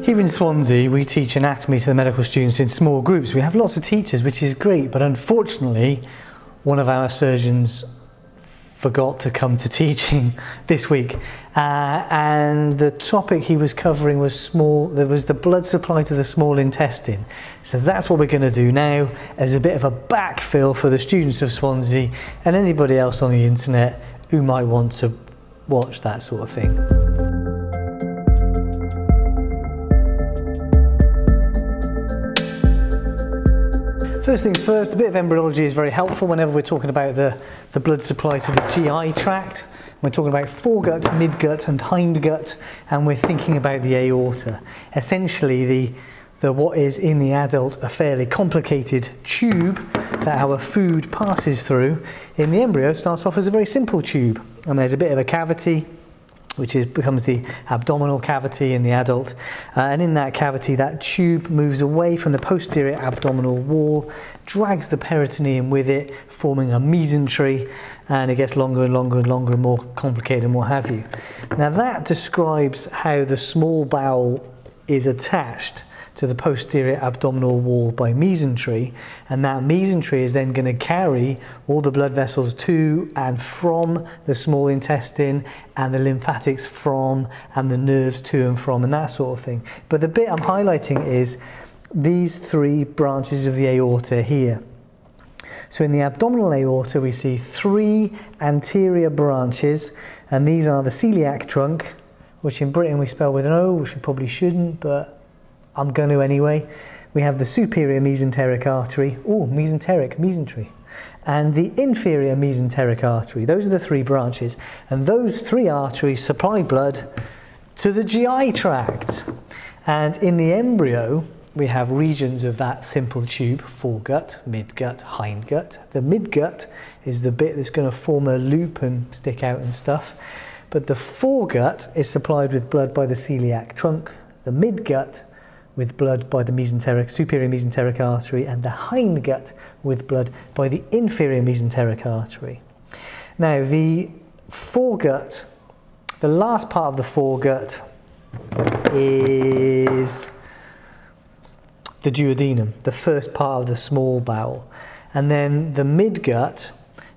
Here in Swansea, we teach anatomy to the medical students in small groups. We have lots of teachers, which is great, but unfortunately, one of our surgeons forgot to come to teaching this week, and the topic he was covering was the blood supply to the small intestine. So that's what we're going to do now as a bit of a backfill for the students of Swansea and anybody else on the internet who might want to watch that sort of thing. First things first, a bit of embryology is very helpful whenever we're talking about the blood supply to the GI tract. We're talking about foregut, midgut and hindgut, and we're thinking about the aorta. Essentially, what is in the adult a fairly complicated tube that our food passes through. In the embryo, it starts off as a very simple tube, and there's a bit of a cavity, which becomes the abdominal cavity in the adult. And in that cavity, that tube moves away from the posterior abdominal wall, drags the peritoneum with it, forming a mesentery, and it gets longer and longer and longer and more complicated and what have you. Now that describes how the small bowel is attached to the posterior abdominal wall by mesentery, and that mesentery is then going to carry all the blood vessels to and from the small intestine, and the lymphatics from, and the nerves to and from, and that sort of thing. But the bit I'm highlighting is these three branches of the aorta here. So in the abdominal aorta, we see three anterior branches, and these are the celiac trunk, which in Britain we spell with an O, which we probably shouldn't, but I'm going to anyway. We have the superior mesenteric artery, or mesentery, and the inferior mesenteric artery. Those are the three branches, and those three arteries supply blood to the GI tract. And in the embryo, we have regions of that simple tube: foregut, midgut, hindgut. The midgut is the bit that's going to form a loop and stick out and stuff. But the foregut is supplied with blood by the celiac trunk, the midgut with blood by the superior mesenteric artery, and the hindgut with blood by the inferior mesenteric artery. Now the foregut, the last part of the foregut is the duodenum, the first part of the small bowel. And then the midgut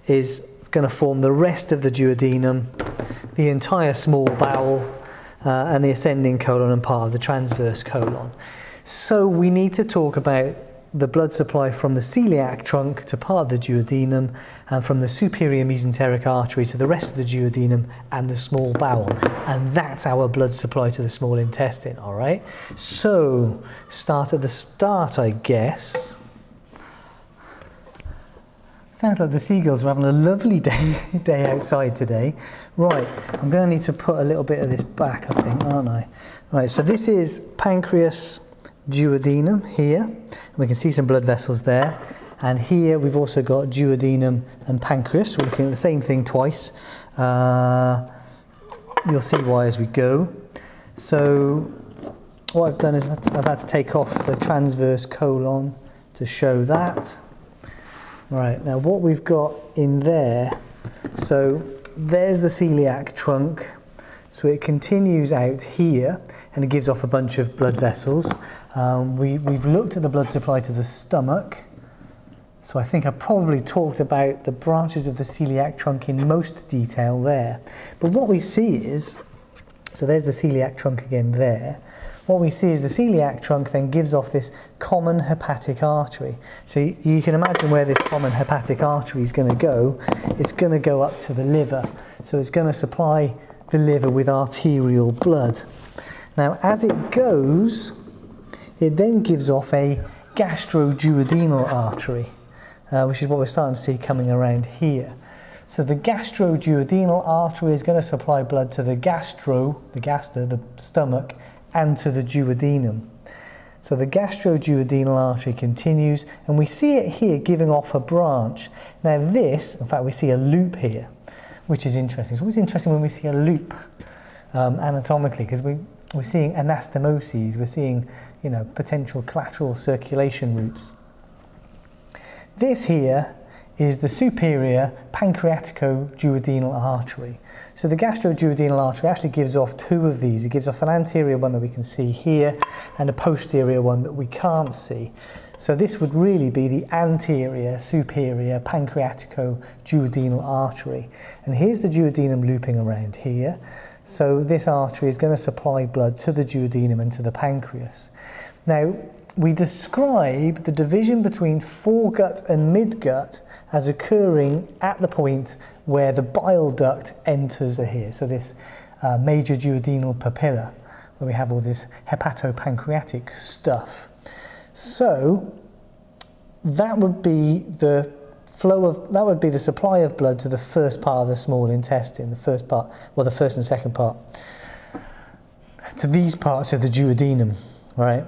is going to form the rest of the duodenum, the entire small bowel, and the ascending colon and part of the transverse colon. So we need to talk about the blood supply from the celiac trunk to part of the duodenum, and from the superior mesenteric artery to the rest of the duodenum and the small bowel. And that's our blood supply to the small intestine, all right? So start at the start, I guess. Sounds like the seagulls are having a lovely day outside today. Right, I'm going to need to put a little bit of this back, I think, aren't I? Right, so this is pancreas, duodenum here. And we can see some blood vessels there. And here we've also got duodenum and pancreas. We're looking at the same thing twice. You'll see why as we go. So what I've done is I've had to take off the transverse colon to show that. Right, now what we've got in there, so there's the celiac trunk, so it continues out here and it gives off a bunch of blood vessels. We've looked at the blood supply to the stomach, so I think I probably talked about the branches of the celiac trunk in most detail there. But what we see is, so there's the celiac trunk again there. What we see is the celiac trunk then gives off this common hepatic artery. So you can imagine where this common hepatic artery is going to go. It's going to go up to the liver. So it's going to supply the liver with arterial blood. Now, as it goes, it then gives off a gastroduodenal artery, which is what we're starting to see coming around here. So the gastroduodenal artery is going to supply blood to the gastro, the stomach, and to the duodenum. So the gastroduodenal artery continues, and we see it here giving off a branch. Now this, in fact, we see a loop here, which is interesting. It's always interesting when we see a loop anatomically, because we're seeing anastomoses, we're seeing, you know, potential collateral circulation routes. This here is the superior pancreatico-duodenal artery. So the gastroduodenal artery actually gives off two of these. It gives off an anterior one that we can see here and a posterior one that we can't see. So this would really be the anterior superior pancreatico-duodenal artery. And here's the duodenum looping around here. So this artery is going to supply blood to the duodenum and to the pancreas. Now, we describe the division between foregut and midgut as occurring at the point where the bile duct enters here. So this major duodenal papilla, where we have all this hepatopancreatic stuff. So that would be the flow of, that would be the supply of blood to the first part of the small intestine, the first part, well, the first and second part, to these parts of the duodenum, right?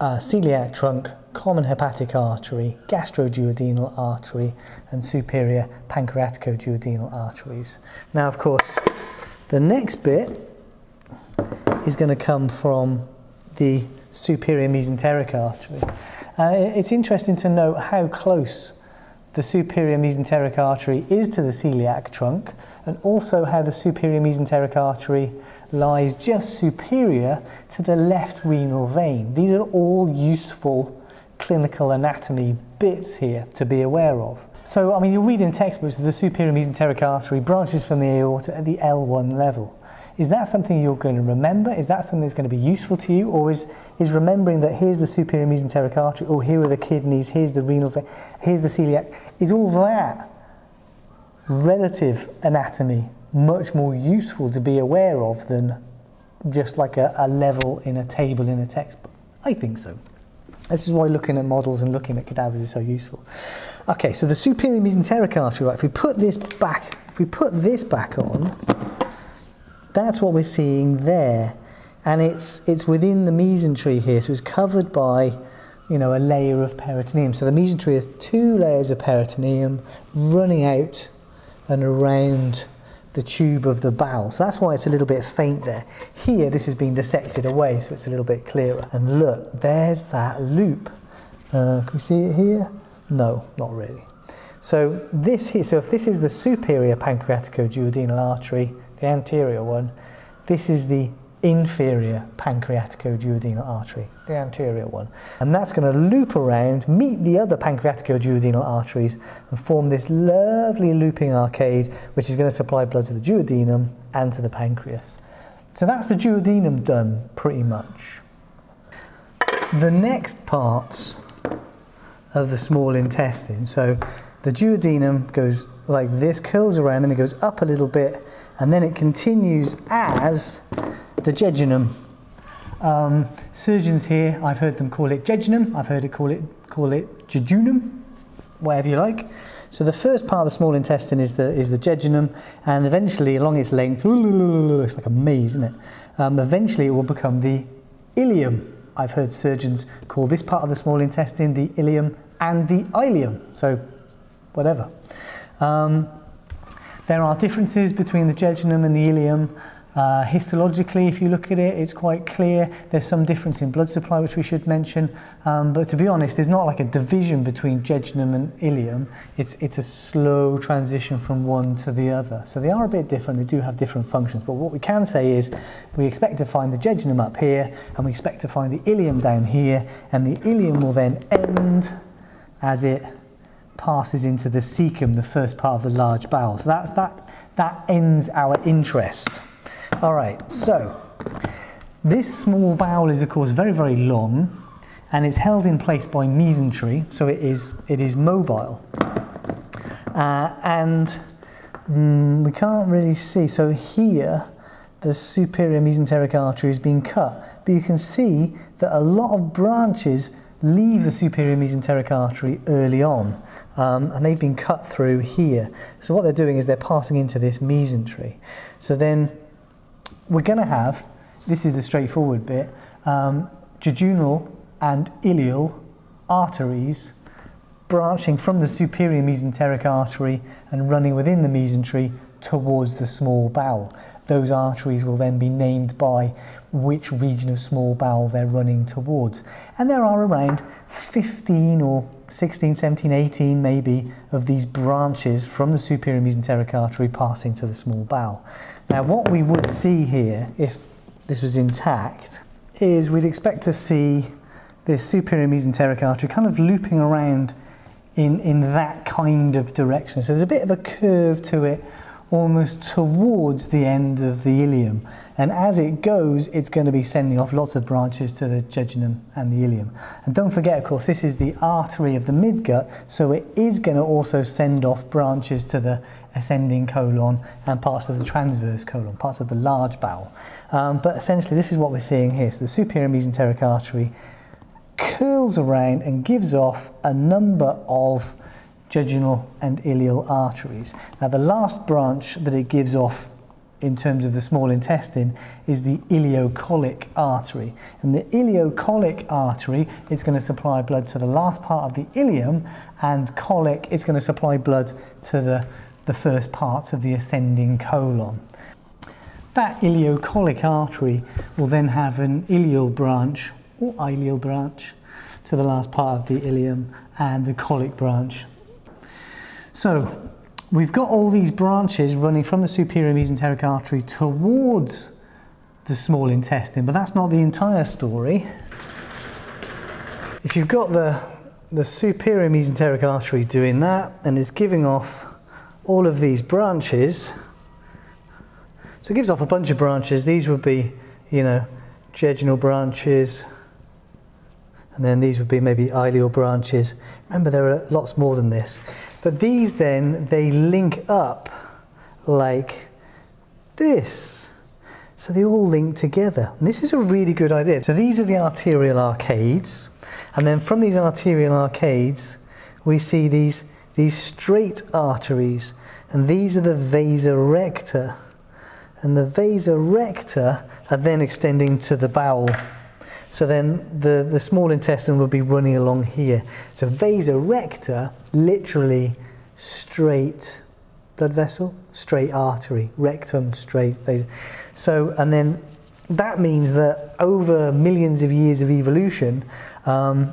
Celiac trunk, common hepatic artery, gastroduodenal artery, and superior pancreaticoduodenal arteries. Now, of course, the next bit is going to come from the superior mesenteric artery. It's interesting to note how close the superior mesenteric artery is to the celiac trunk, and also how the superior mesenteric artery lies just superior to the left renal vein. These are all useful clinical anatomy bits here to be aware of. So, I mean, you'll read in textbooks that the superior mesenteric artery branches from the aorta at the L1 level. Is that something you're going to remember? Is that something that's going to be useful to you? Or is remembering that here's the superior mesenteric artery, or here are the kidneys, here's the renal vein, here's the celiac, is all that relative anatomy much more useful to be aware of than just like a level in a table in a textbook? I think so. This is why looking at models and looking at cadavers is so useful. Okay, so the superior mesenteric artery, right, if we put this back on, that's what we're seeing there. And it's within the mesentery here, so it's covered by, you know, a layer of peritoneum. So the mesentery has two layers of peritoneum running out and around the tube of the bowel. So that's why it's a little bit faint there. Here, this has been dissected away, so it's a little bit clearer. And look, there's that loop. Can we see it here? No, not really. So this here, so if this is the superior pancreaticoduodenal artery, the anterior one, this is the inferior pancreaticoduodenal artery, the anterior one. And that's going to loop around, meet the other pancreaticoduodenal arteries and form this lovely looping arcade which is going to supply blood to the duodenum and to the pancreas. So that's the duodenum done, pretty much. The next parts of the small intestine, so the duodenum goes like this, curls around, then it goes up a little bit, and then it continues as the jejunum. Surgeons here, I've heard them call it jejunum, I've heard it call it jejunum, whatever you like. So the first part of the small intestine is the jejunum, and eventually along its length, it's like a maze, isn't it? Eventually it will become the ileum. I've heard surgeons call this part of the small intestine the ileum and the ileum, so whatever. There are differences between the jejunum and the ileum. Histologically, if you look at it, it's quite clear. There's some difference in blood supply, which we should mention. But to be honest, there's not like a division between jejunum and ileum. It's a slow transition from one to the other. So they are a bit different. They do have different functions. But what we can say is we expect to find the jejunum up here, and we expect to find the ileum down here. And the ileum will then end as it passes into the cecum, the first part of the large bowel. So that's that. That ends our interest. All right, so this small bowel is, of course, very, very long, and it's held in place by mesentery, so it is mobile. We can't really see. So here, the superior mesenteric artery has been cut, but you can see that a lot of branches leave the superior mesenteric artery early on, and they've been cut through here. So what they're doing is they're passing into this mesentery. So then we're going to have, this is the straightforward bit, jejunal and ileal arteries branching from the superior mesenteric artery and running within the mesentery towards the small bowel. Those arteries will then be named by which region of small bowel they're running towards. And there are around 15 or 16, 17, 18 maybe of these branches from the superior mesenteric artery passing to the small bowel. Now what we would see here, if this was intact, is we'd expect to see this superior mesenteric artery kind of looping around in that kind of direction. So there's a bit of a curve to it, almost towards the end of the ileum, and as it goes it's going to be sending off lots of branches to the jejunum and the ileum. And don't forget, of course, this is the artery of the midgut, so it is going to also send off branches to the ascending colon and parts of the transverse colon, parts of the large bowel. But essentially this is what we're seeing here. So the superior mesenteric artery curls around and gives off a number of jejunal and ileal arteries. Now the last branch that it gives off in terms of the small intestine is the ileocolic artery. And the ileocolic artery is going to supply blood to the last part of the ileum, and colic is going to supply blood to the first parts of the ascending colon. That ileocolic artery will then have an ileal branch or ileal branch to the last part of the ileum and the colic branch. So we've got all these branches running from the superior mesenteric artery towards the small intestine, but that's not the entire story. If you've got the superior mesenteric artery doing that and it's giving off all of these branches, so it gives off a bunch of branches. These would be, you know, jejunal branches, and then these would be maybe ileal branches. Remember, there are lots more than this. But these then, they link up like this. So they all link together. And this is a really good idea. So these are the arterial arcades. And then from these arterial arcades, we see these straight arteries. And these are the vasa recta. And the vasa recta are then extending to the bowel. So then the small intestine will be running along here. So vasa recta, literally straight blood vessel, straight artery, rectum, straight vasa. So, and then that means that over millions of years of evolution,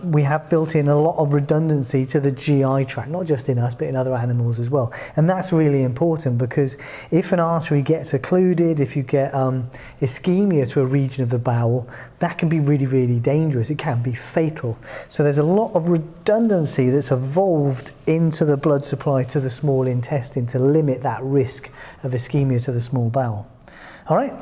we have built in a lot of redundancy to the GI tract, not just in us, but in other animals as well. And that's really important, because if an artery gets occluded, if you get ischemia to a region of the bowel, that can be really, really dangerous. It can be fatal. So there's a lot of redundancy that's evolved into the blood supply to the small intestine to limit that risk of ischemia to the small bowel. All right.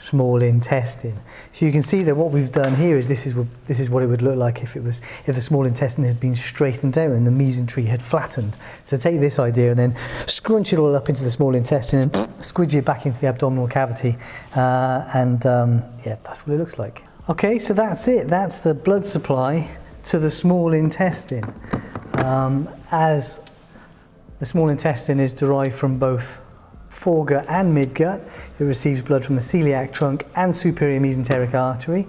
Small intestine. So you can see that what we've done here is this is what it would look like if the small intestine had been straightened out and the mesentery had flattened. So take this idea and then scrunch it all up into the small intestine and squidge it back into the abdominal cavity, yeah, that's what it looks like. Okay, so that's it. That's the blood supply to the small intestine, as the small intestine is derived from both foregut and midgut. It receives blood from the celiac trunk and superior mesenteric artery.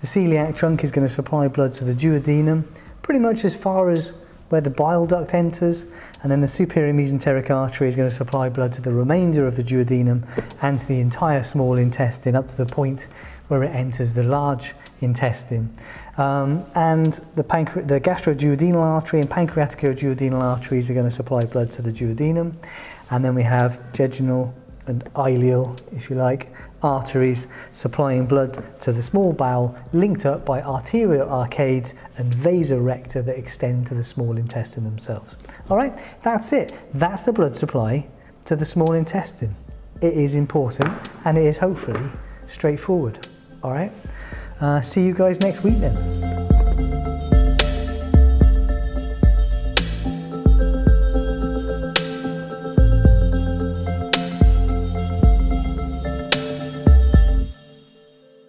The celiac trunk is going to supply blood to the duodenum, pretty much as far as where the bile duct enters, and then the superior mesenteric artery is going to supply blood to the remainder of the duodenum and to the entire small intestine up to the point where it enters the large intestine. And the gastroduodenal artery and pancreatico-duodenal arteries are going to supply blood to the duodenum. And then we have jejunal and ileal, if you like, arteries supplying blood to the small bowel, linked up by arterial arcades and vasa recta that extend to the small intestine themselves. All right, that's it. That's the blood supply to the small intestine. It is important, and it is hopefully straightforward. All right, see you guys next week then.